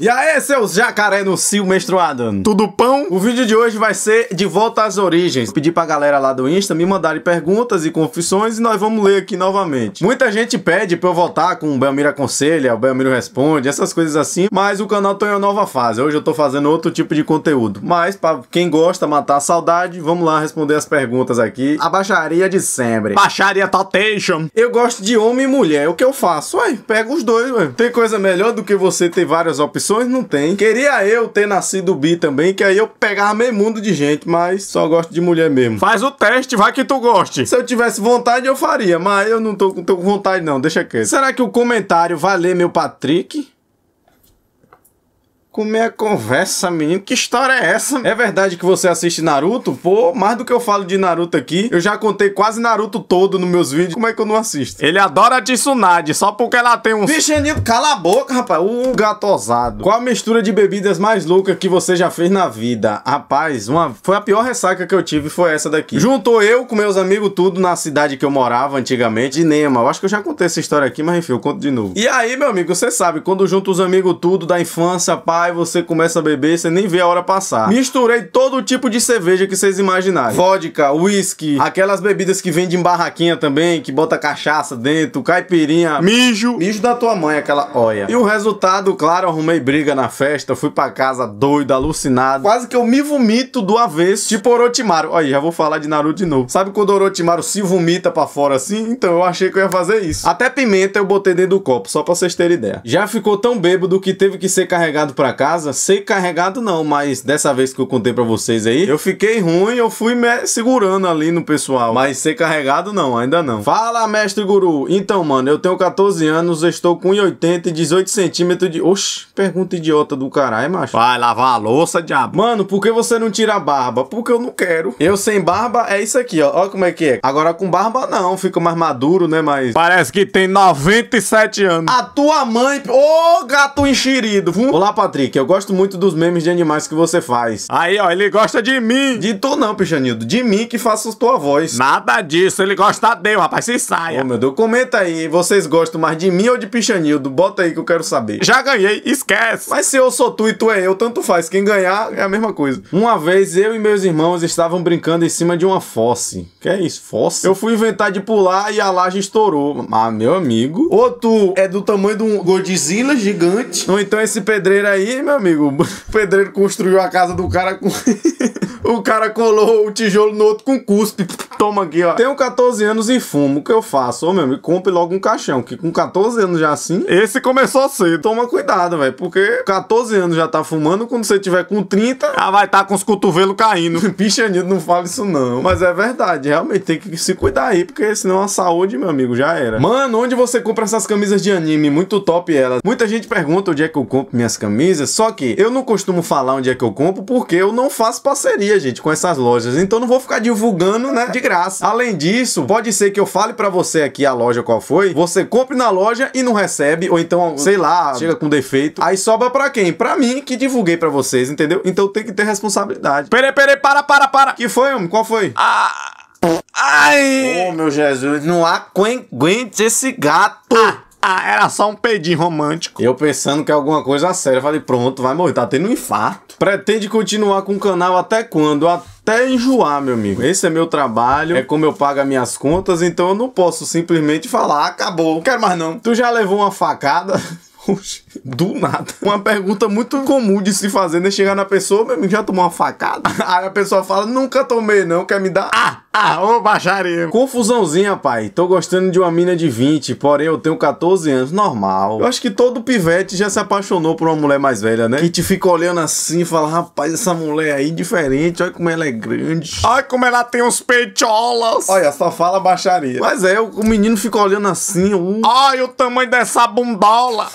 E aí, seus jacaré no cio menstruado, tudo pão? O vídeo de hoje vai ser de volta às origens. Pedi pra galera lá do Insta me mandarem perguntas e confissões e nós vamos ler aqui novamente. Muita gente pede pra eu voltar com o Belmiro Aconselha, o Belmiro Responde, essas coisas assim, mas o canal tá em uma nova fase. Hoje eu tô fazendo outro tipo de conteúdo. Mas pra quem gosta, matar a saudade, vamos lá responder as perguntas aqui. A baixaria de sempre. Baixaria Tatation. Eu gosto de homem e mulher. O que eu faço? Ué, pego os dois, ué. Tem coisa melhor do que você ter várias opções? Não tem. Queria eu ter nascido bi também, que aí eu pegava meio mundo de gente, mas só gosto de mulher mesmo. Faz o teste, vai que tu goste. Se eu tivesse vontade, eu faria, mas eu não tô com vontade não, deixa quieto. Será que o comentário vai ler meu Patrick? Como é a conversa, menino? Que história é essa? É verdade que você assiste Naruto? Pô, mais do que eu falo de Naruto aqui, eu já contei quase Naruto todo nos meus vídeos. Como é que eu não assisto? Ele adora a Tsunade, só porque ela tem um... Pichanildo, cala a boca, rapaz. Gato ousado. Qual a mistura de bebidas mais louca que você já fez na vida? Rapaz, foi a pior ressaca que eu tive, foi essa daqui. Juntou eu com meus amigos tudo na cidade que eu morava antigamente, de Nema. Eu acho que eu já contei essa história aqui, mas enfim, eu conto de novo. E aí, meu amigo, você sabe, quando junto os amigos tudo da infância, pai, aí você começa a beber, você nem vê a hora passar. Misturei todo tipo de cerveja que vocês imaginarem. Vodka, whisky, aquelas bebidas que vende em barraquinha também, que bota cachaça dentro, caipirinha, mijo. Mijo da tua mãe, aquela olha. E o resultado, claro, arrumei briga na festa, fui pra casa doido, alucinado. Quase que eu me vomito do avesso, tipo Orochimaru. Olha, já vou falar de Naruto de novo. Sabe quando Orochimaru se vomita pra fora assim? Então eu achei que eu ia fazer isso. Até pimenta eu botei dentro do copo, só pra vocês terem ideia. Já ficou tão bêbado que teve que ser carregado pra casa, sei carregado não, mas dessa vez que eu contei pra vocês aí, eu fiquei ruim, eu fui me segurando ali no pessoal, mas ser carregado não, ainda não. Fala, mestre guru. Então, mano, eu tenho 14 anos, estou com 1,80 e 18 centímetros de... Oxi, pergunta idiota do caralho, macho. Vai lavar a louça, diabo. Mano, por que você não tira a barba? Porque eu não quero. Eu sem barba é isso aqui, ó. Olha como é que é. Agora com barba não, fica mais maduro, né, mas... Parece que tem 97 anos. A tua mãe... Ô, gato enxerido. Olá, Patrick. Eu gosto muito dos memes de animais que você faz. Aí, ó, ele gosta de mim. De tu não, Pichanildo. De mim que faço tua voz. Nada disso, ele gosta de eu, rapaz. Se saia. Ô, meu Deus, comenta aí. Vocês gostam mais de mim ou de Pichanildo? Bota aí que eu quero saber. Já ganhei, esquece. Mas se eu sou tu e tu é eu, tanto faz. Quem ganhar é a mesma coisa. Uma vez, eu e meus irmãos estavam brincando em cima de uma fosse. Que é isso? Fosse? Eu fui inventar de pular e a laje estourou. Ah, meu amigo. Ou tu é do tamanho de um Godzilla gigante. Ou então esse pedreiro aí, meu amigo, o pedreiro construiu a casa do cara com... O cara colou o tijolo no outro com cuspe. Toma aqui, ó. Tenho 14 anos e fumo. O que eu faço? Ô, meu amigo, compre logo um caixão. Que com 14 anos já assim... Esse começou cedo. Toma cuidado, velho. Porque 14 anos já tá fumando. Quando você tiver com 30... Já vai tá com os cotovelos caindo. Pichanildo, não fala isso não. Mas é verdade. Realmente tem que se cuidar aí. Porque senão a saúde, meu amigo, já era. Mano, onde você compra essas camisas de anime? Muito top elas. Muita gente pergunta onde é que eu compro minhas camisas. Só que eu não costumo falar onde é que eu compro. Porque eu não faço parceria, gente, com essas lojas, então não vou ficar divulgando, né, de graça. Além disso, pode ser que eu fale pra você aqui a loja qual foi, você compre na loja e não recebe, ou então, sei lá, chega com defeito, aí sobra pra quem? Pra mim, que divulguei pra vocês, entendeu? Então tem que ter responsabilidade. Peraí, para. Que foi, homem? Qual foi? Ai! Oh, meu Jesus, não aguente esse gato! Era só um pedinho romântico. Eu pensando que é alguma coisa séria, falei, pronto, vai morrer, tá tendo um infarto. Pretende continuar com o canal até quando? Até enjoar, meu amigo. Esse é meu trabalho, é como eu pago as minhas contas, então eu não posso simplesmente falar, acabou, não quero mais não. Tu já levou uma facada? Do nada. Uma pergunta muito comum de se fazer, né? Chegar na pessoa, meu amigo, já tomou uma facada? Aí a pessoa fala, nunca tomei não, quer me dar? Ô baixaria. Confusãozinha, pai. Tô gostando de uma mina de 20, porém eu tenho 14 anos. Normal. Eu acho que todo pivete já se apaixonou por uma mulher mais velha, né? Que te fica olhando assim e fala, rapaz, essa mulher aí diferente, olha como ela é grande. Olha como ela tem uns peitolas. Olha, só fala baixaria. Mas é, o menino fica olhando assim. Olha o tamanho dessa bundola.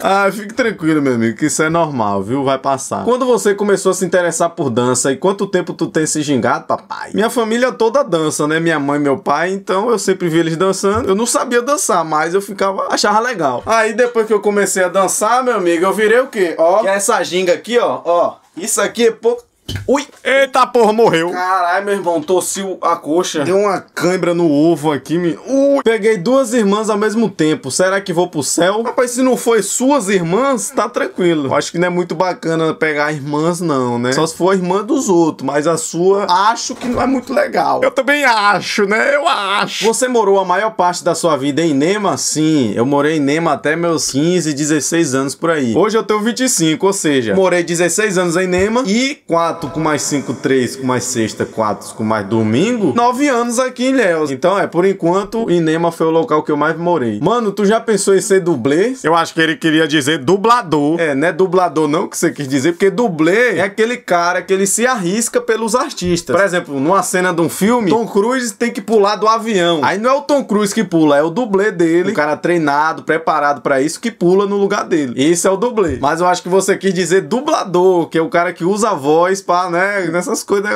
Ah, fique tranquilo, meu amigo, que isso é normal, viu? Vai passar. Quando você começou a se interessar por dança e quanto tempo tu tem se gingado, papai? Minha família toda dança, né? Minha mãe, meu pai, então eu sempre vi eles dançando. Eu não sabia dançar, mas eu achava legal. Aí depois que eu comecei a dançar, meu amigo, eu virei o quê? Ó, que é essa ginga aqui, ó. Isso aqui é pouco. Ui! Eita porra, morreu! Caralho, meu irmão, torci a coxa. Deu uma cãibra no ovo aqui, me... Ui! Peguei duas irmãs ao mesmo tempo. Será que vou pro céu? Rapaz, se não for suas irmãs, tá tranquilo. Eu acho que não é muito bacana pegar irmãs, não, né? Só se for a irmã dos outros, mas a sua, acho que não é muito legal. Eu também acho, né? Eu acho. Você morou a maior parte da sua vida em Nema? Sim, eu morei em Nema até meus 15, 16 anos por aí. Hoje eu tenho 25, ou seja, morei 16 anos em Nema e 4 com mais 5, 3 com mais sexta, 4 com mais domingo, 9 anos aqui em Léos. Então é, por enquanto, Nema foi o local que eu mais morei. Mano, tu já pensou em ser dublê? Eu acho que ele queria dizer dublador. É, não é dublador não que você quis dizer, porque dublê é aquele cara que ele se arrisca pelos artistas. Por exemplo, numa cena de um filme, Tom Cruise tem que pular do avião. Aí não é o Tom Cruise que pula, é o dublê dele, um cara treinado, preparado pra isso, que pula no lugar dele. Esse é o dublê. Mas eu acho que você quis dizer dublador, que é o cara que usa a voz pra, né, nessas coisas.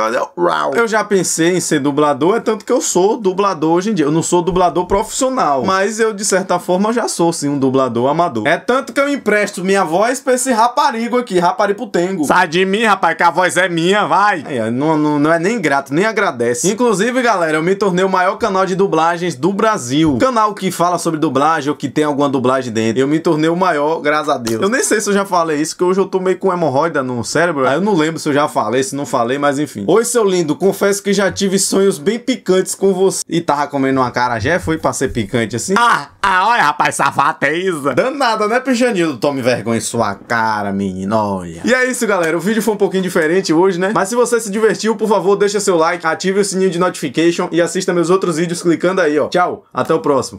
Eu já pensei em ser dublador, é tanto que eu sou dublador hoje em dia. Eu não sou dublador profissional, mas eu, de certa forma, já sou, sim, um dublador amador. É tanto que eu empresto minha voz pra esse raparigo aqui, rapariputengo. Sai de mim, rapaz, que a voz é minha, vai! É, não é nem grato, nem agradece. Inclusive, galera, eu me tornei o maior canal de dublagens do Brasil. Canal que fala sobre dublagem ou que tem alguma dublagem dentro. Eu me tornei o maior, graças a Deus. Eu nem sei se eu já falei isso, que hoje eu tô meio com hemorroida no cérebro. Aí eu não lembro se eu já falei, se não falei, mas enfim. Oi, seu lindo, confesso que já tive sonhos bem picantes com você. E tava comendo uma acarajé, foi pra ser picante assim? Olha, rapaz, safadeza. Danada, né, Pichanildo? Tome vergonha em sua cara, menino, olha. E é isso, galera, o vídeo foi um pouquinho diferente hoje, né? Mas se você se divertiu, por favor, deixa seu like, ative o sininho de notification e assista meus outros vídeos clicando aí, ó. Tchau, até o próximo.